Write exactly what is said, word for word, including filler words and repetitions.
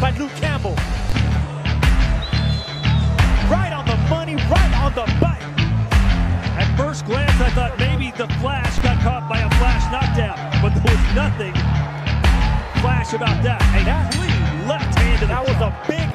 by Luke Campbell. Right on the money, right on the bite. At first glance, I thought maybe the Flash got caught by a Flash knockdown, but there was nothing Flash about that. And that lead left-handed, that was a big